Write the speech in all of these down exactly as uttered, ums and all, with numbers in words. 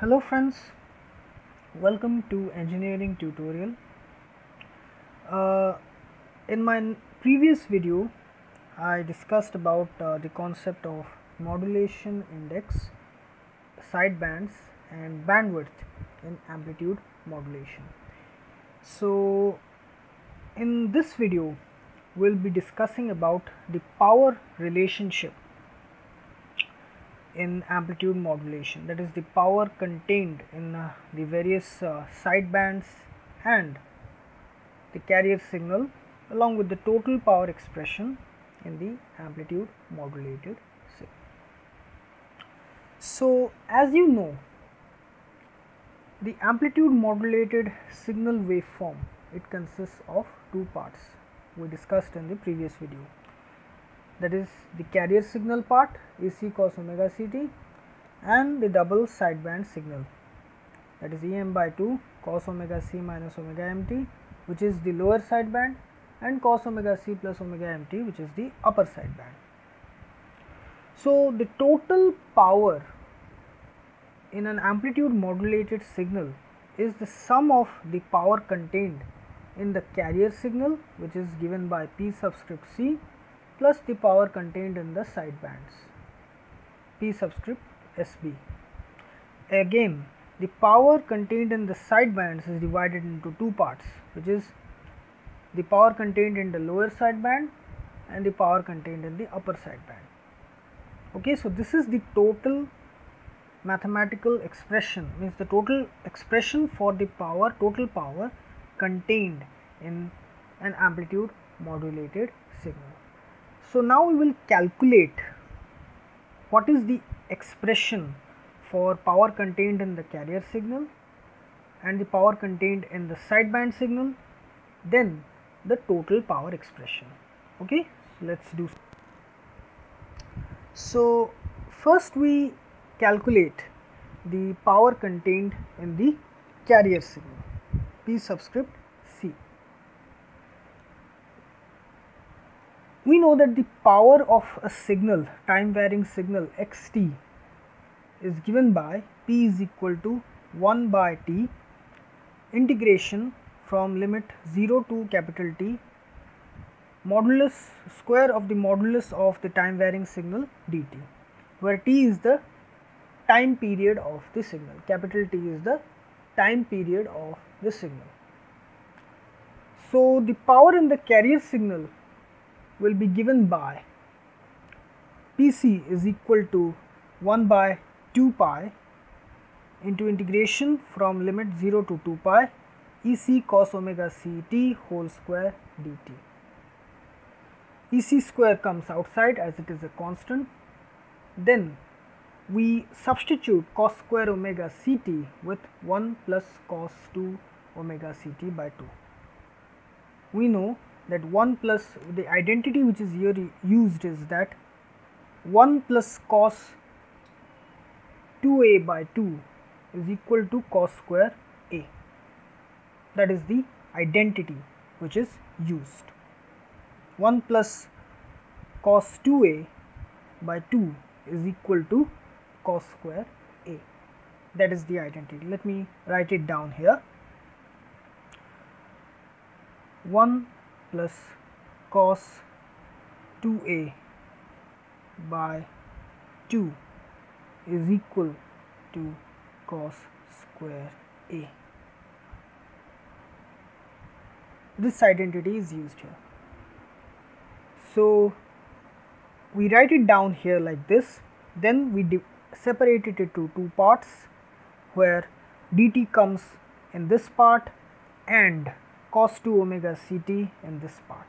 Hello friends, welcome to engineering tutorial. Uh, in my previous video I discussed about uh, the concept of modulation index, sidebands and bandwidth in amplitude modulation. So in this video we'll be discussing about the power relationship in amplitude modulation, that is the power contained in uh, the various uh, sidebands and the carrier signal, along with the total power expression in the amplitude modulated signal. So as you know, the amplitude modulated signal waveform, it consists of two parts we discussed in the previous video. That is, the carrier signal part E C cos omega C T and the double sideband signal, that is E M by two cos omega C minus omega M T, which is the lower sideband, and cos omega C plus omega M T, which is the upper sideband. So the total power in an amplitude modulated signal is the sum of the power contained in the carrier signal, which is given by P subscript C, plus the power contained in the sidebands P subscript S B. Again, the power contained in the sidebands is divided into two parts, which is the power contained in the lower sideband and the power contained in the upper sideband. Okay, so this is the total mathematical expression, means the total expression for the power, total power contained in an amplitude modulated signal. So now we will calculate what is the expression for power contained in the carrier signal and the power contained in the sideband signal, then the total power expression. Okay, so let's do so. So first we calculate the power contained in the carrier signal P subscript C. We know that the power of a signal, time varying signal Xt, is given by P is equal to one by T integration from limit zero to capital T modulus square of the modulus of the time varying signal dt, where T is the time period of the signal, capital T is the time period of the signal. So the power in the carrier signal will be given by P C is equal to one by two pi into integration from limit zero to two pi E C cos omega C T whole square dt. E C square comes outside as it is a constant. Then we substitute cos square omega C T with one plus cos two omega C T by two. We know that one plus, the identity which is here used is that one plus cos two A by two is equal to cos square A. That is the identity which is used. one plus cos two A by two is equal to cos square A. That is the identity. Let me write it down here. one plus cos two A by two is equal to cos square A. This identity is used here. So we write it down here like this, then we separate it into two parts, where dt comes in this part and cos two omega C T in this part.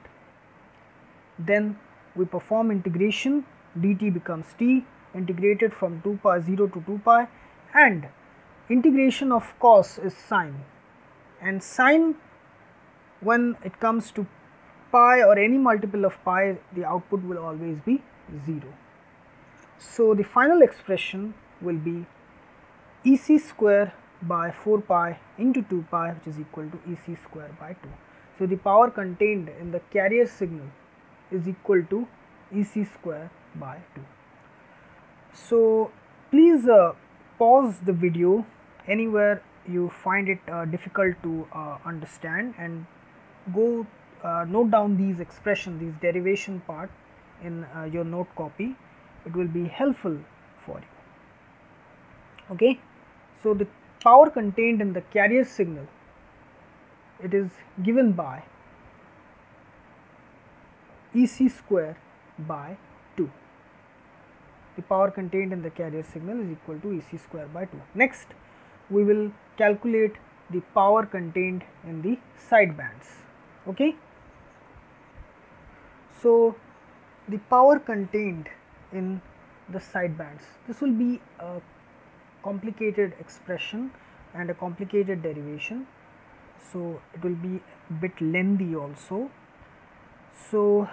Then we perform integration, dt becomes T integrated from two pi zero to two pi, and integration of cos is sine, and sine, when it comes to pi or any multiple of pi, the output will always be zero. So the final expression will be E C square by four pi into two pi, which is equal to E C square by two. So the power contained in the carrier signal is equal to E C square by two. So please uh, pause the video anywhere you find it uh, difficult to uh, understand, and go uh, note down these expressions, these derivation part in uh, your note copy. It will be helpful for you. Okay. So, the power contained in the carrier signal, it is given by E C square by two. The power contained in the carrier signal is equal to E C square by two. Next, we will calculate the power contained in the sidebands. Okay. So, the power contained in the sidebands, this will be a complicated expression and a complicated derivation, so it will be a bit lengthy also. So,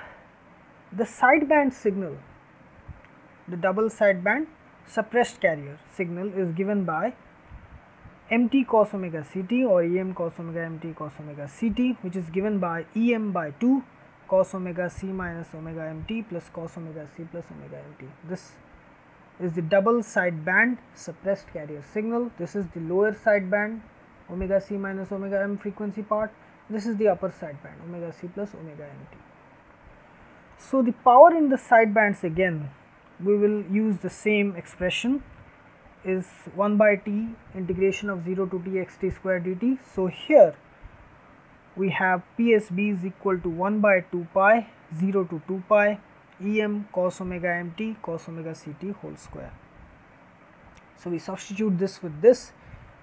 the sideband signal, the double sideband suppressed carrier signal is given by M T cos omega C T or E M cos omega M T cos omega C T, which is given by E M by two cos omega C minus omega M T plus cos omega C plus omega M T. This is the double sideband suppressed carrier signal. This is the lower sideband omega C minus omega M frequency part. This is the upper sideband omega C plus omega M T. So, the power in the sidebands, again we will use the same expression, is one by T integration of zero to T x T square dt. So, here we have P S B is equal to one by two pi zero to two pi E M cos omega M T cos omega C T whole square. So, we substitute this with this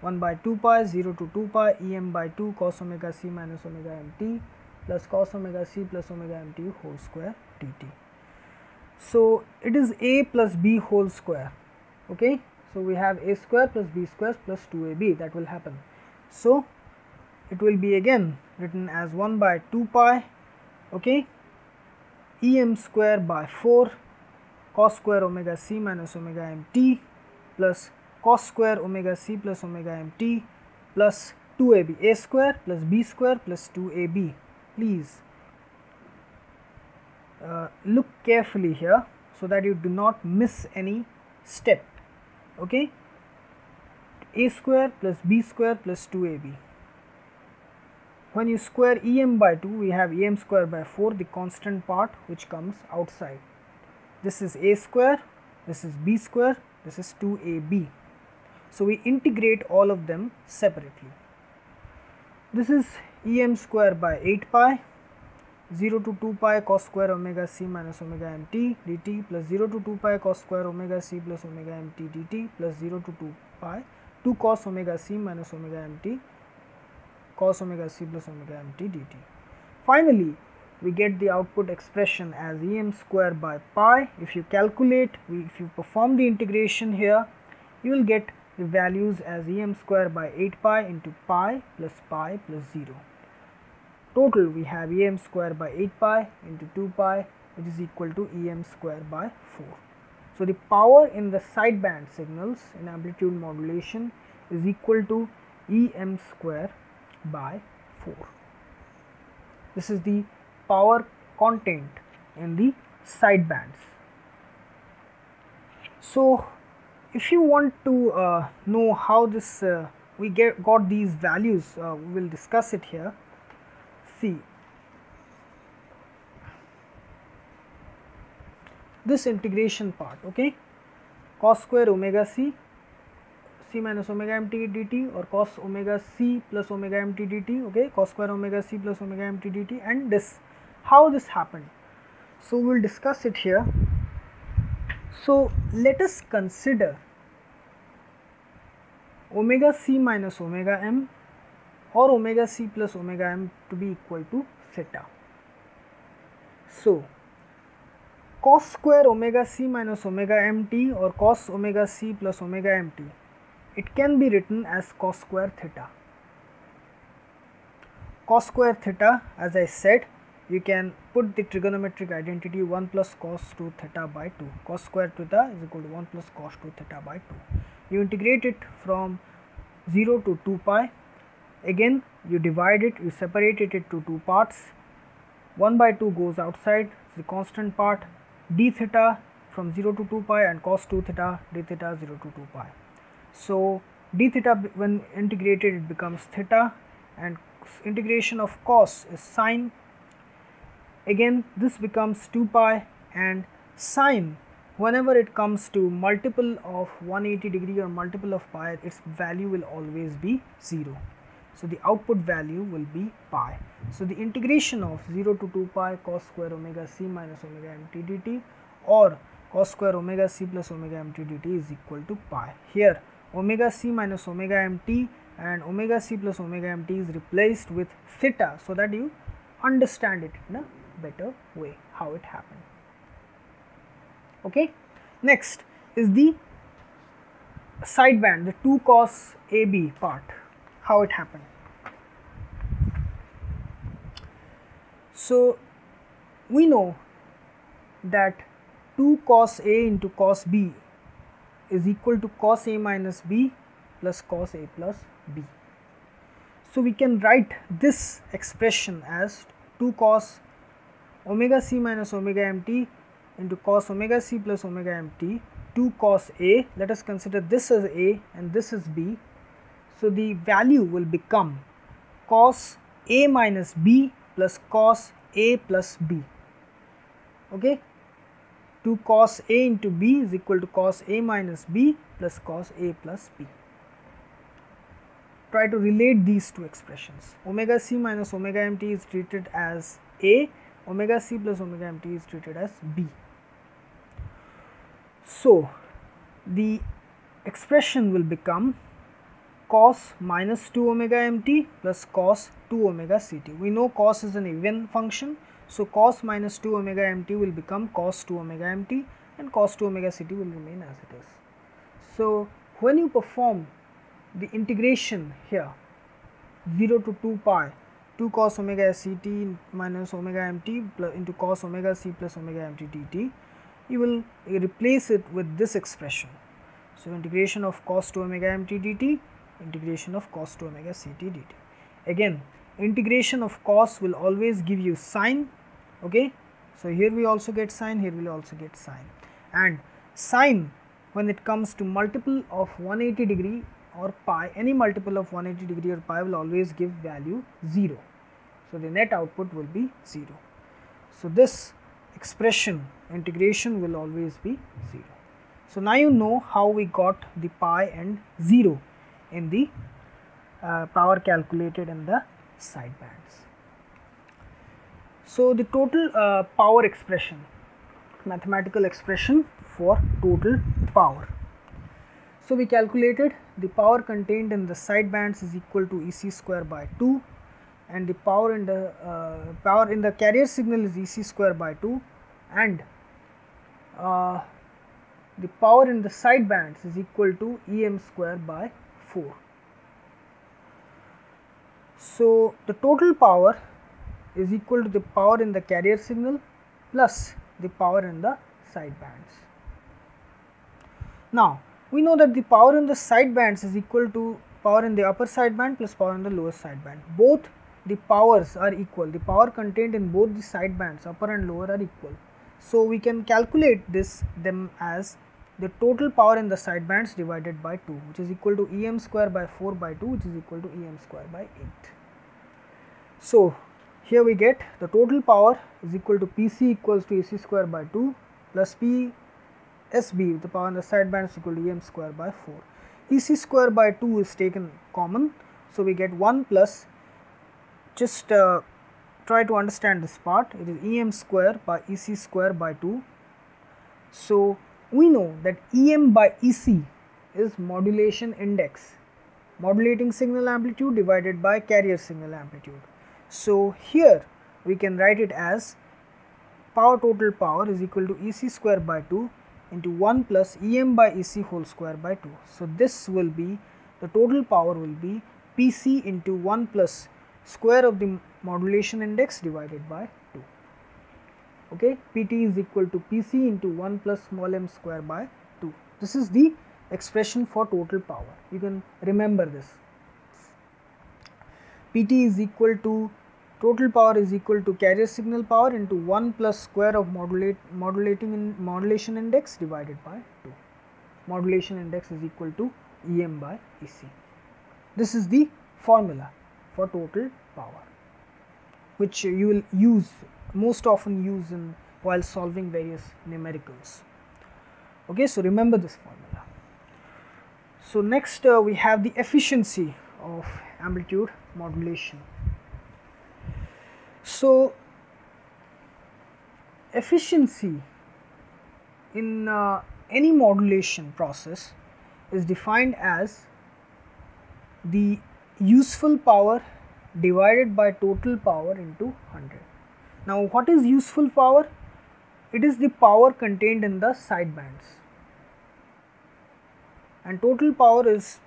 one by two pi zero to two pi E M by two cos omega C minus omega M T plus cos omega C plus omega M T whole square dt. So, it is A plus B whole square. Okay. So, we have A square plus B square plus two A B, that will happen. So, it will be again written as one by two pi, okay, E M square by four cos square omega C minus omega M T plus cos square omega C plus omega M T plus two A B, A square plus B square plus two A B. Please uh, look carefully here so that you do not miss any step. Okay, A square plus B square plus two A B. When you square E M by two, we have E M square by four, the constant part which comes outside. This is A square, this is B square, this is two A B. So, we integrate all of them separately. This is E M square by eight pi zero to two pi cos square omega C minus omega M T dt plus zero to two pi cos square omega C plus omega M T dt plus zero to two pi two cos omega C minus omega M T cos omega C plus omega M T dt. Finally, we get the output expression as E M square by pi. If you calculate, if you perform the integration here, you will get the values as E M square by eight pi into pi plus pi plus zero. Total, we have E M square by eight pi into two pi, which is equal to E M square by four. So, the power in the sideband signals in amplitude modulation is equal to E M square by four. This is the power content in the sidebands. So, if you want to uh, know how this uh, we get got these values, uh, we will discuss it here. This integration part, okay, cos square omega C C minus omega M T dt or cos omega C plus omega M T dt, okay, cos square omega C plus omega M T dt, and this, how this happened. So, we will discuss it here. So, let us consider omega C minus omega M or omega C plus omega M to be equal to theta. So, cos square omega C minus omega M T or cos omega C plus omega M T, it can be written as cos square theta. Cos square theta, as I said, you can put the trigonometric identity one plus cos two theta by two. Cos square theta is equal to one plus cos two theta by two. You integrate it from zero to two pi. Again, you divide it, you separate it into two parts. one by two goes outside, the constant part, d theta from zero to two pi and cos two theta, d theta zero to two pi. So, d theta, when integrated it becomes theta, and integration of cos is sine. Again this becomes two pi, and sine, whenever it comes to multiple of one hundred eighty degree or multiple of pi, its value will always be zero. So the output value will be pi. So the integration of zero to two pi cos square omega c minus omega m t dt or cos square omega c plus omega m t dt is equal to pi. Here omega c minus omega m t and omega c plus omega m t is replaced with theta, so that you understand it in a better way how it happened. Okay. Next is the sideband, the two cos A B part, how it happened. So we know that two cos A into cos B is equal to cos A minus B plus cos A plus B. So we can write this expression as two cos omega c minus omega mt into cos omega c plus omega mt, two cos A, let us consider this as A and this is B. So the value will become cos A minus B plus cos A plus B. Okay, two cos A into B is equal to cos A minus B plus cos A plus B. Try to relate these two expressions. Omega c minus omega mt is treated as A, omega c plus omega mt is treated as B. So the expression will become cos minus two omega mt plus cos two omega ct. We know cos is an even function, so cos minus two omega mt will become cos two omega mt and cos two omega ct will remain as it is. So when you perform the integration here zero to two pi two cos omega ct minus omega mt into cos omega c plus omega mt dt, you will replace it with this expression. So integration of cos two omega mt dt, integration of cos two omega ct dt. Again integration of cos will always give you sine. Okay, so here we also get sine, here we will also get sine, and sine when it comes to multiple of one hundred eighty degree or pi, any multiple of one hundred eighty degree or pi will always give value zero. So the net output will be zero. So this expression integration will always be zero. So now you know how we got the pi and zero in the uh, power calculated in the sidebands. So the total uh, power expression, mathematical expression for total power. So we calculated the power contained in the sidebands is equal to E C square by two, and the power in the uh, power in the carrier signal is E C square by two, and uh, the power in the sidebands is equal to E M square by four. So the total power is equal to the power in the carrier signal plus the power in the sidebands. Now we know that the power in the sidebands is equal to power in the upper sideband plus power in the lower sideband. Both the powers are equal. The power contained in both the sidebands, upper and lower, are equal. So we can calculate this them as the total power in the sidebands divided by two, which is equal to E M square by four by two, which is equal to E M square by eight. So here we get the total power is equal to P C equals to E C square by two plus P S B, the power in the sideband, is equal to E M square by four. E C square by two is taken common, so we get one plus, just uh, try to understand this part, it is E M square by E C square by two. So we know that E M by E C is modulation index, modulating signal amplitude divided by carrier signal amplitude. So here we can write it as power, total power is equal to E C square by two into one plus E M by E C whole square by two. So this will be, the total power will be P C into one plus square of the modulation index divided by two. Okay, P T is equal to P C into one plus small m square by two. This is the expression for total power. You can remember this. P T is equal to total power is equal to carrier signal power into one plus square of modulate, modulating in modulation index divided by two. Modulation index is equal to E M by E C. This is the formula for total power, which you will use most often use in while solving various numericals. Okay, so remember this formula. So next uh, we have the efficiency of amplitude modulation. So efficiency in uh, any modulation process is defined as the useful power divided by total power into one hundred. Now what is useful power? It is the power contained in the side bands, and total power is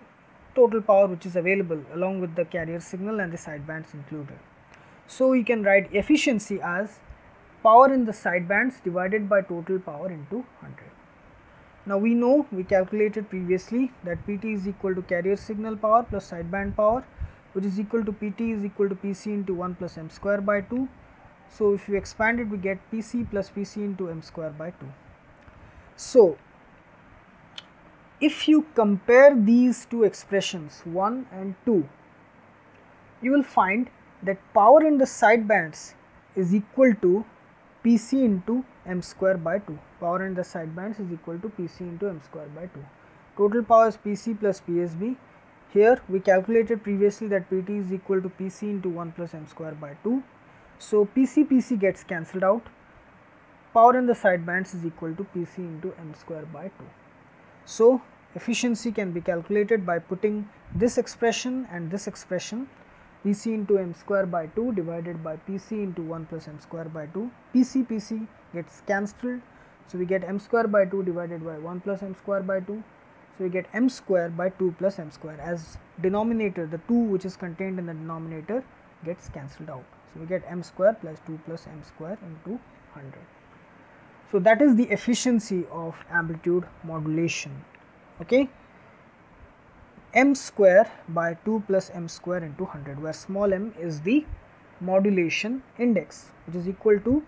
total power which is available along with the carrier signal and the side bands included. So you can write efficiency as power in the side bands divided by total power into one hundred. Now we know, we calculated previously that P T is equal to carrier signal power plus sideband power, which is equal to P T is equal to P C into one plus m square by two. So if you expand it, we get P C plus P C into m square by two. So if you compare these two expressions one and two, you will find that power in the sidebands is equal to P C into m square by two. Power in the sidebands is equal to P C into m square by two. Total power is P C plus P S B. Here we calculated previously that P T is equal to P C into one plus m square by two. So P C P C gets cancelled out. Power in the sidebands is equal to P C into m square by two. So efficiency can be calculated by putting this expression and this expression, P C into m square by two divided by P C into one plus m square by two. P C P C gets cancelled. So we get m square by two divided by one plus m square by two. So we get m square by two plus m square. As denominator, the two which is contained in the denominator gets cancelled out. So we get m square plus two plus m square into one hundred. So that is the efficiency of amplitude modulation. Okay, m square by two plus m square into one hundred, where small m is the modulation index, which is equal to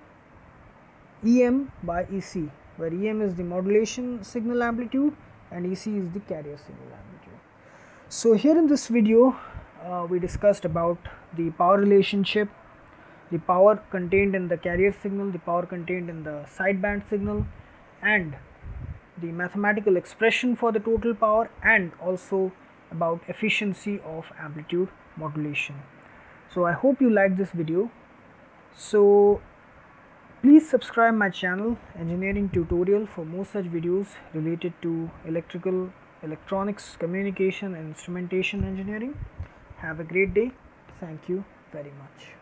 E M by E C, where E M is the modulation signal amplitude and E C is the carrier signal amplitude. So here in this video uh, we discussed about the power relationship, the power contained in the carrier signal, the power contained in the sideband signal, and the mathematical expression for the total power, and also about efficiency of amplitude modulation. So I hope you liked this video. So please subscribe my channel Engineering Tutorial for more such videos related to electrical, electronics, communication and instrumentation engineering. Have a great day. Thank you very much.